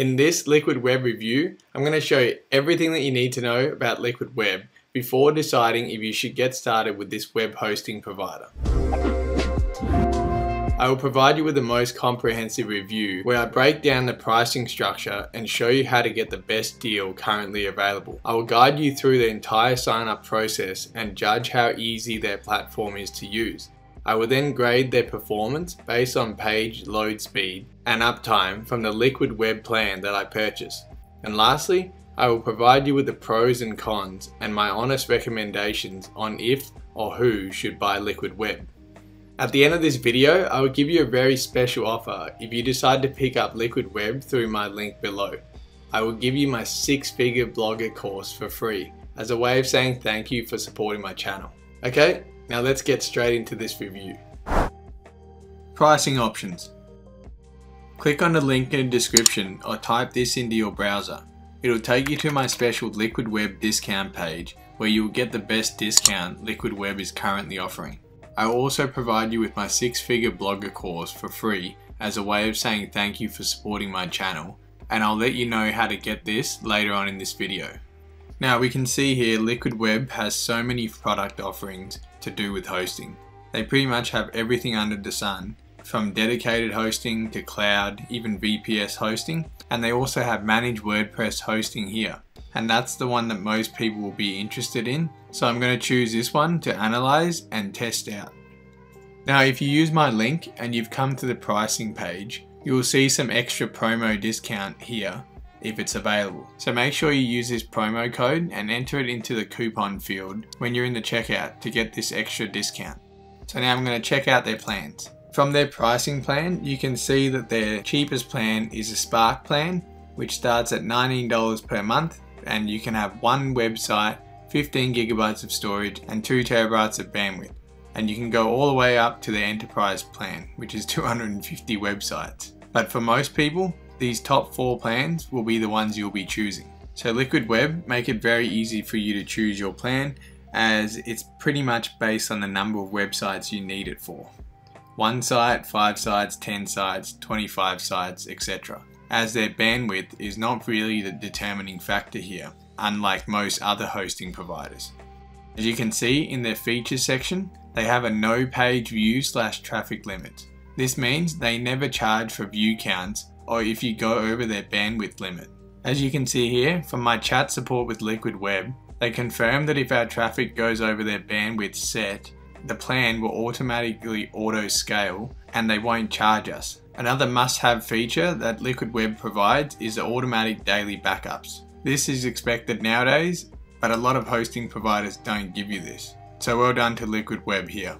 In this Liquid Web review, I'm going to show you everything that you need to know about Liquid Web before deciding if you should get started with this web hosting provider. I will provide you with the most comprehensive review where I break down the pricing structure and show you how to get the best deal currently available. I will guide you through the entire sign-up process and judge how easy their platform is to use. I will then grade their performance based on page load speed and uptime from the Liquid Web plan that I purchase. And lastly, I will provide you with the pros and cons and my honest recommendations on if or who should buy Liquid Web. At the end of this video, I will give you a very special offer if you decide to pick up Liquid Web through my link below. I will give you my six-figure blogger course for free as a way of saying thank you for supporting my channel. Okay, now let's get straight into this review. Pricing options. Click on the link in the description or type this into your browser. It'll take you to my special Liquid Web discount page where you'll get the best discount Liquid Web is currently offering. I will also provide you with my six-figure blogger course for free as a way of saying thank you for supporting my channel, and I'll let you know how to get this later on in this video. Now we can see here Liquid Web has so many product offerings to do with hosting. They pretty much have everything under the sun, from dedicated hosting to cloud, even VPS hosting, and they also have managed WordPress hosting here. And that's the one that most people will be interested in. So I'm going to choose this one to analyze and test out. Now, if you use my link and you've come to the pricing page, you will see some extra promo discount here if it's available. So make sure you use this promo code and enter it into the coupon field when you're in the checkout to get this extra discount. So now I'm going to check out their plans. From their pricing plan, you can see that their cheapest plan is a Spark plan, which starts at $19 per month. And you can have one website, 15 gigabytes of storage and 2 terabytes of bandwidth. And you can go all the way up to the enterprise plan, which is 250 websites. But for most people, these top four plans will be the ones you'll be choosing. So Liquid Web make it very easy for you to choose your plan, as it's pretty much based on the number of websites you need it for. 1 site, 5 sites, 10 sites, 25 sites, etc. As their bandwidth is not really the determining factor here, unlike most other hosting providers. As you can see in their features section, they have a no page view / traffic limit. This means they never charge for view counts or if you go over their bandwidth limit. As you can see here from my chat support with Liquid Web, they confirm that if our traffic goes over their bandwidth set, the plan will automatically auto scale and they won't charge us. Another must-have feature that Liquid Web provides is the automatic daily backups. This is expected nowadays, but a lot of hosting providers don't give you this. So well done to Liquid Web here.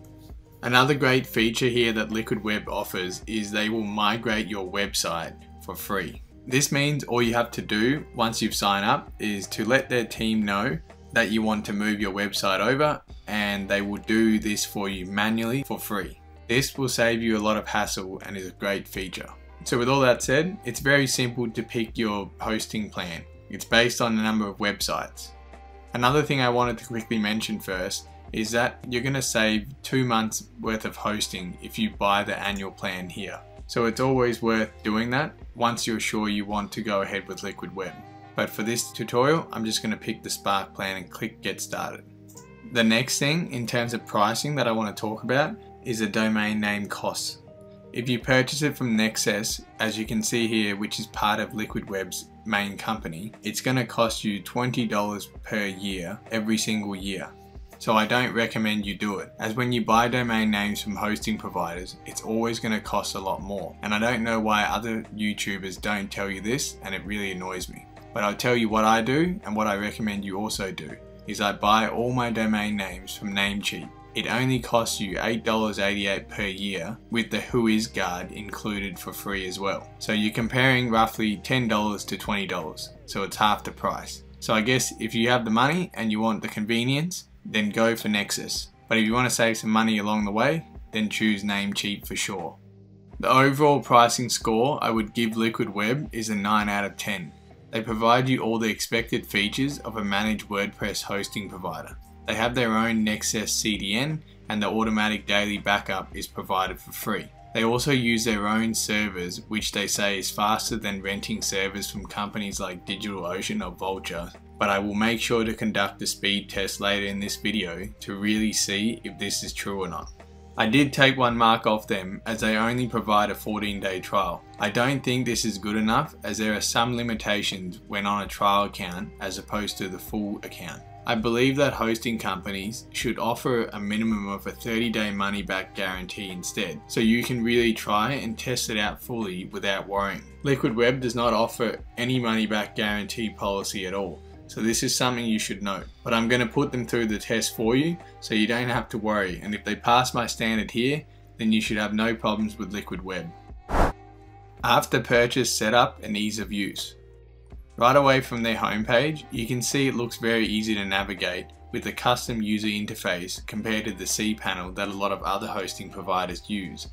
Another great feature here that Liquid Web offers is they will migrate your website for free. This means all you have to do once you've signed up is to let their team know that you want to move your website over, and they will do this for you manually for free. This will save you a lot of hassle and is a great feature. So with all that said, it's very simple to pick your hosting plan. It's based on the number of websites. Another thing I wanted to quickly mention first is that you're going to save 2 months worth of hosting if you buy the annual plan here. So it's always worth doing that once you're sure you want to go ahead with Liquid Web. But for this tutorial, I'm just going to pick the Spark plan and click Get Started. The next thing in terms of pricing that I want to talk about is a domain name costs. If you purchase it from Nexus, as you can see here, which is part of Liquid Web's main company, it's going to cost you $20 per year every single year. So I don't recommend you do it, as when you buy domain names from hosting providers, it's always going to cost a lot more. And I don't know why other YouTubers don't tell you this, and it really annoys me. But I'll tell you what I do, and what I recommend you also do, is I buy all my domain names from Namecheap. It only costs you $8.88 per year with the WhoisGuard included for free as well. So you're comparing roughly $10 to $20, so it's half the price. So I guess if you have the money and you want the convenience, then go for Nexus. But if you want to save some money along the way, then choose Namecheap for sure. The overall pricing score I would give Liquid Web is a 9 out of 10. They provide you all the expected features of a managed WordPress hosting provider. They have their own Nexus CDN and the automatic daily backup is provided for free. They also use their own servers, which they say is faster than renting servers from companies like DigitalOcean or Vultr, but I will make sure to conduct a speed test later in this video to really see if this is true or not. I did take one mark off them as they only provide a 14-day trial. I don't think this is good enough as there are some limitations when on a trial account as opposed to the full account. I believe that hosting companies should offer a minimum of a 30-day money-back guarantee instead, so you can really try and test it out fully without worrying. Liquid Web does not offer any money-back guarantee policy at all, so this is something you should note. But I'm going to put them through the test for you, so you don't have to worry, and if they pass my standard here, then you should have no problems with Liquid Web. After purchase setup and ease of use. Right away from their homepage, you can see it looks very easy to navigate with the custom user interface compared to the cPanel that a lot of other hosting providers use.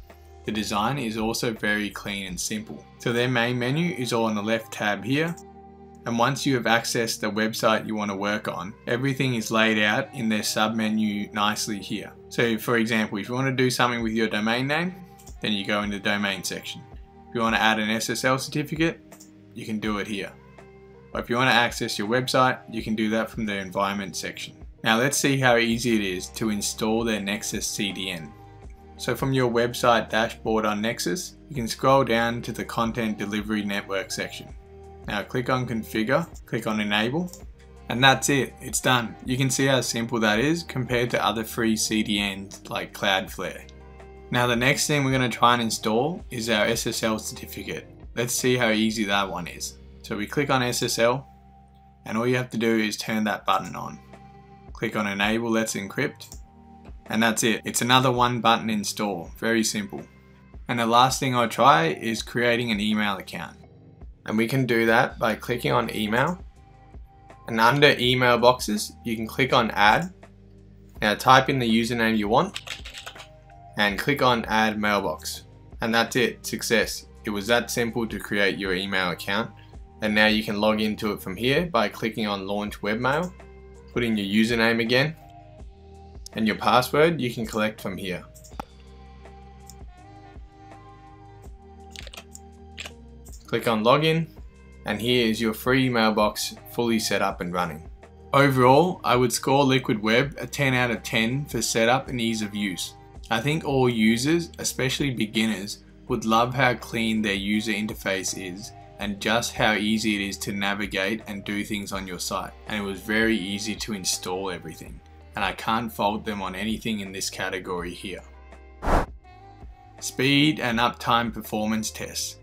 The design is also very clean and simple. So their main menu is all on the left tab here, and once you have accessed the website you want to work on, everything is laid out in their submenu nicely here. So for example, if you want to do something with your domain name, then you go into the domain section. If you want to add an SSL certificate, you can do it here. But if you want to access your website, you can do that from the environment section. Now let's see how easy it is to install their Nexus CDN. So from your website dashboard on Nexus, you can scroll down to the Content Delivery Network section. Now click on Configure, click on Enable, and that's it, it's done. You can see how simple that is compared to other free CDNs like Cloudflare. Now the next thing we're going to try and install is our SSL certificate. Let's see how easy that one is. So we click on SSL, and all you have to do is turn that button on. Click on Enable Let's Encrypt, and that's it. It's another one button install, very simple. And the last thing I'll try is creating an email account. And we can do that by clicking on Email, and under Email Boxes, you can click on Add. Now type in the username you want, and click on Add Mailbox. And that's it, success. It was that simple to create your email account. And now you can log into it from here by clicking on Launch Webmail, put in your username again, and your password you can collect from here. Click on Login, and here is your free mailbox fully set up and running. Overall, I would score Liquid Web a 10 out of 10 for setup and ease of use. I think all users, especially beginners, would love how clean their user interface is, and just how easy it is to navigate and do things on your site. And it was very easy to install everything. And I can't fault them on anything in this category here. Speed and uptime performance tests.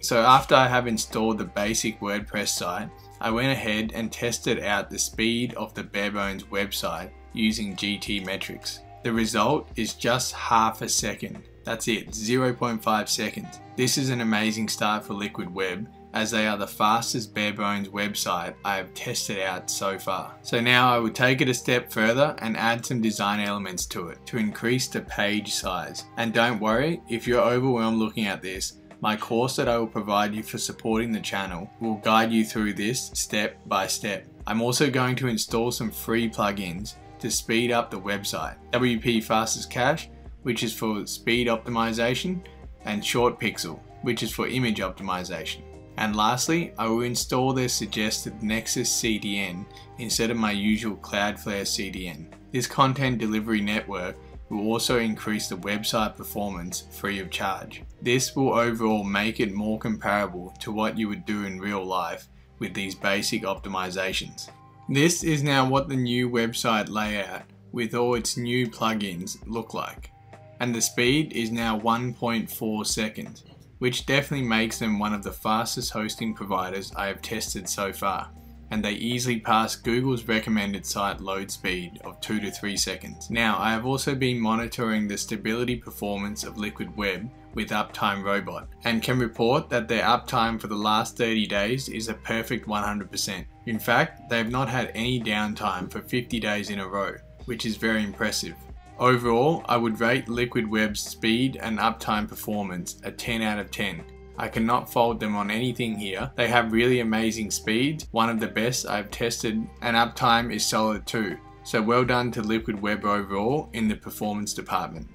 So after I have installed the basic WordPress site, I went ahead and tested out the speed of the barebones website using GT Metrics. The result is just half a second. That's it, 0.5 seconds. This is an amazing start for Liquid Web, as they are the fastest barebones website I have tested out so far. So now I will take it a step further and add some design elements to it to increase the page size. And don't worry, if you're overwhelmed looking at this, my course that I will provide you for supporting the channel will guide you through this step by step. I'm also going to install some free plugins to speed up the website. WP Fastest Cache, which is for speed optimization, and ShortPixel, which is for image optimization. And lastly, I will install their suggested Nexus CDN instead of my usual Cloudflare CDN. This content delivery network will also increase the website performance free of charge. This will overall make it more comparable to what you would do in real life with these basic optimizations. This is now what the new website layout with all its new plugins look like. And the speed is now 1.4 seconds, which definitely makes them one of the fastest hosting providers I have tested so far. And they easily pass Google's recommended site load speed of 2 to 3 seconds. Now, I have also been monitoring the stability performance of Liquid Web with Uptime Robot, and can report that their uptime for the last 30 days is a perfect 100%. In fact, they have not had any downtime for 50 days in a row, which is very impressive. Overall, I would rate Liquid Web's speed and uptime performance a 10 out of 10. I cannot fault them on anything here. They have really amazing speeds, one of the best I've tested, and uptime is solid too. So well done to Liquid Web overall in the performance department.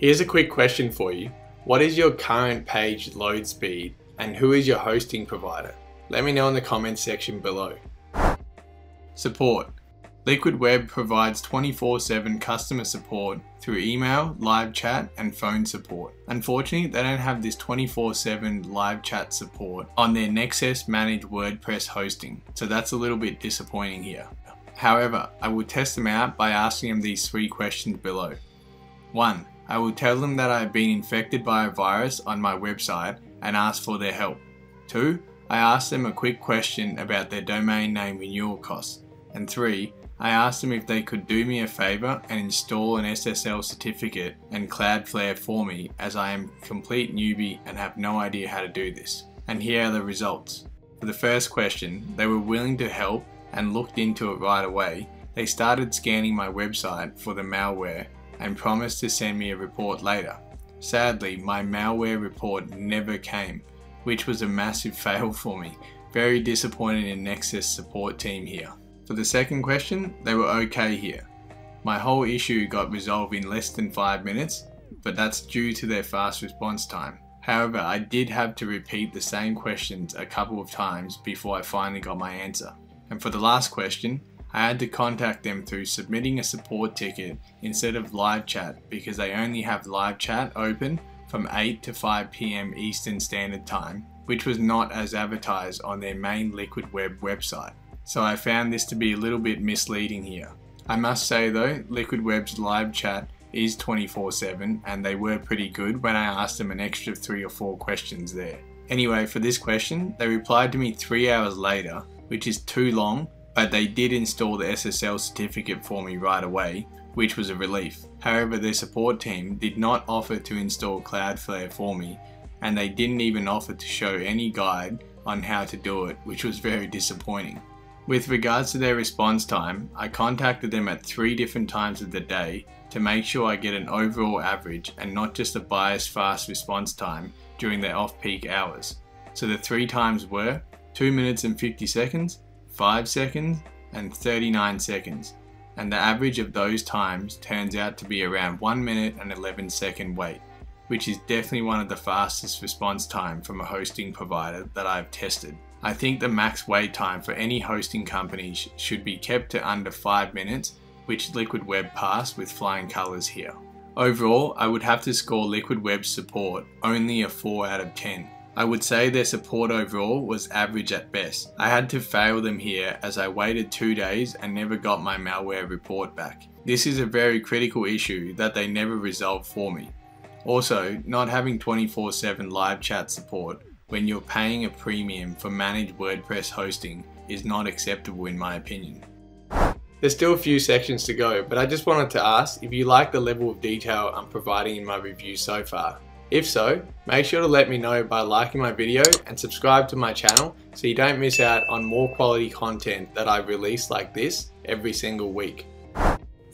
Here's a quick question for you. What is your current page load speed and who is your hosting provider? Let me know in the comments section below. Support. Liquid Web provides 24/7 customer support through email, live chat, and phone support. Unfortunately, they don't have this 24/7 live chat support on their Nexus managed WordPress hosting, so that's a little bit disappointing here. However, I will test them out by asking them these three questions below. 1. I will tell them that I have been infected by a virus on my website and ask for their help. 2. I asked them a quick question about their domain name renewal costs. And 3. I asked them if they could do me a favor and install an SSL certificate and Cloudflare for me, as I am a complete newbie and have no idea how to do this. And here are the results. For the first question, they were willing to help and looked into it right away. They started scanning my website for the malware and promised to send me a report later. Sadly, my malware report never came, which was a massive fail for me. Very disappointed in Nexus support team here. For the second question, they were okay here. My whole issue got resolved in less than 5 minutes, but that's due to their fast response time. However, I did have to repeat the same questions a couple of times before I finally got my answer. And for the last question, I had to contact them through submitting a support ticket instead of live chat, because they only have live chat open from 8 to 5 p.m. Eastern Standard Time, which was not as advertised on their main Liquid Web website. So I found this to be a little bit misleading here. I must say though, Liquid Web's live chat is 24/7 and they were pretty good when I asked them an extra 3 or 4 questions there. Anyway, for this question, they replied to me 3 hours later, which is too long, but they did install the SSL certificate for me right away, which was a relief. However, their support team did not offer to install Cloudflare for me, and they didn't even offer to show any guide on how to do it, which was very disappointing. With regards to their response time, I contacted them at 3 different times of the day to make sure I get an overall average and not just a biased fast response time during their off-peak hours. So the 3 times were 2 minutes and 50 seconds, 5 seconds, and 39 seconds. And the average of those times turns out to be around 1 minute and 11 second wait, which is definitely one of the fastest response time from a hosting provider that I've tested. I think the max wait time for any hosting company should be kept to under 5 minutes, which Liquid Web passed with flying colors here. Overall, I would have to score Liquid Web support only a 4 out of 10. I would say their support overall was average at best. I had to fail them here as I waited 2 days and never got my malware report back. This is a very critical issue that they never resolved for me. Also, not having 24/7 live chat support when you're paying a premium for managed WordPress hosting is not acceptable in my opinion. There's still a few sections to go, but I just wanted to ask if you like the level of detail I'm providing in my review so far. If so, make sure to let me know by liking my video and subscribe to my channel so you don't miss out on more quality content that I release like this every single week.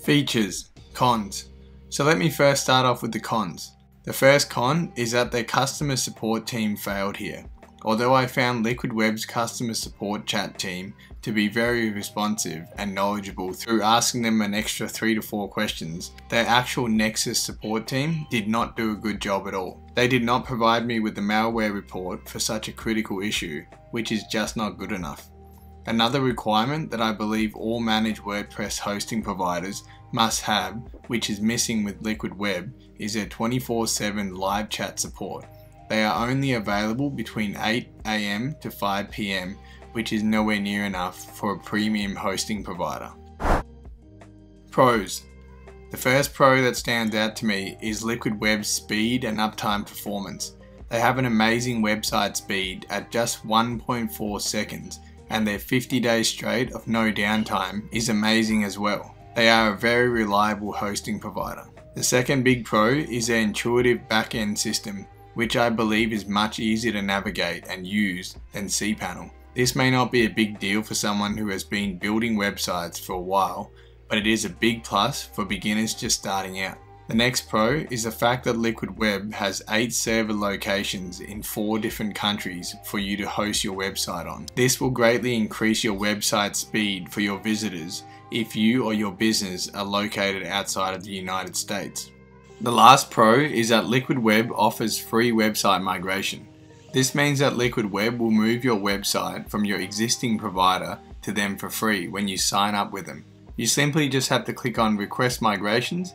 Features, cons. So let me first start off with the cons. The first con is that their customer support team failed here. Although I found Liquid Web's customer support chat team to be very responsive and knowledgeable through asking them an extra 3 to 4 questions, their actual Nexus support team did not do a good job at all. They did not provide me with the malware report for such a critical issue, which is just not good enough. Another requirement that I believe all managed WordPress hosting providers must have, which is missing with Liquid Web, is their 24/7 live chat support. They are only available between 8 AM to 5 PM, which is nowhere near enough for a premium hosting provider. Pros. The first pro that stands out to me is Liquid Web's speed and uptime performance. They have an amazing website speed at just 1.4 seconds, and their 50 days straight of no downtime is amazing as well. They are a very reliable hosting provider. The second big pro is their intuitive back-end system, which I believe is much easier to navigate and use than cPanel. This may not be a big deal for someone who has been building websites for a while, but it is a big plus for beginners just starting out. The next pro is the fact that Liquid Web has 8 server locations in 4 different countries for you to host your website on. This will greatly increase your website speed for your visitors if you or your business are located outside of the United States. The last pro is that Liquid Web offers free website migration. This means that Liquid Web will move your website from your existing provider to them for free when you sign up with them. You simply just have to click on Request Migrations,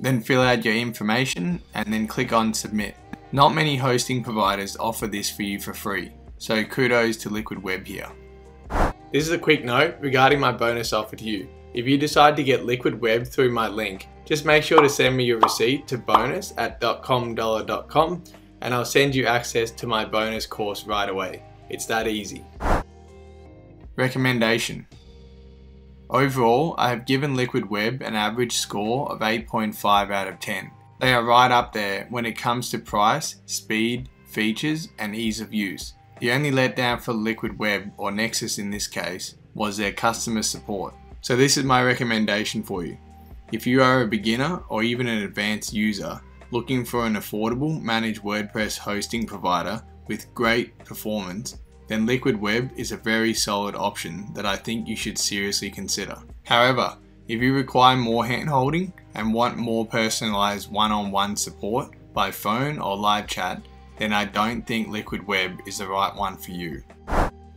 then fill out your information and then click on Submit. Not many hosting providers offer this for you for free, so kudos to Liquid Web here. This is a quick note regarding my bonus offer to you. If you decide to get Liquid Web through my link, just make sure to send me your receipt to bonus@dotcomdollar.com and I'll send you access to my bonus course right away. It's that easy. Recommendation. Overall, I have given Liquid Web an average score of 8.5 out of 10. They are right up there when it comes to price, speed, features, and ease of use. The only letdown for Liquid Web, or Nexus in this case, was their customer support. So this is my recommendation for you. If you are a beginner or even an advanced user looking for an affordable managed WordPress hosting provider with great performance, then Liquid Web is a very solid option that I think you should seriously consider. However, if you require more handholding and want more personalized one-on-one support by phone or live chat, then I don't think Liquid Web is the right one for you.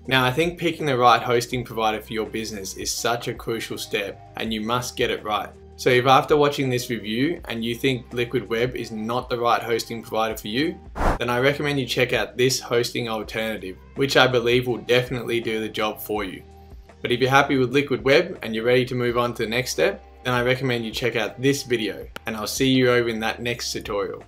Now, I think picking the right hosting provider for your business is such a crucial step and you must get it right. So if after watching this review and you think Liquid Web is not the right hosting provider for you, then I recommend you check out this hosting alternative, which I believe will definitely do the job for you. But if you're happy with Liquid Web and you're ready to move on to the next step, then I recommend you check out this video and I'll see you over in that next tutorial.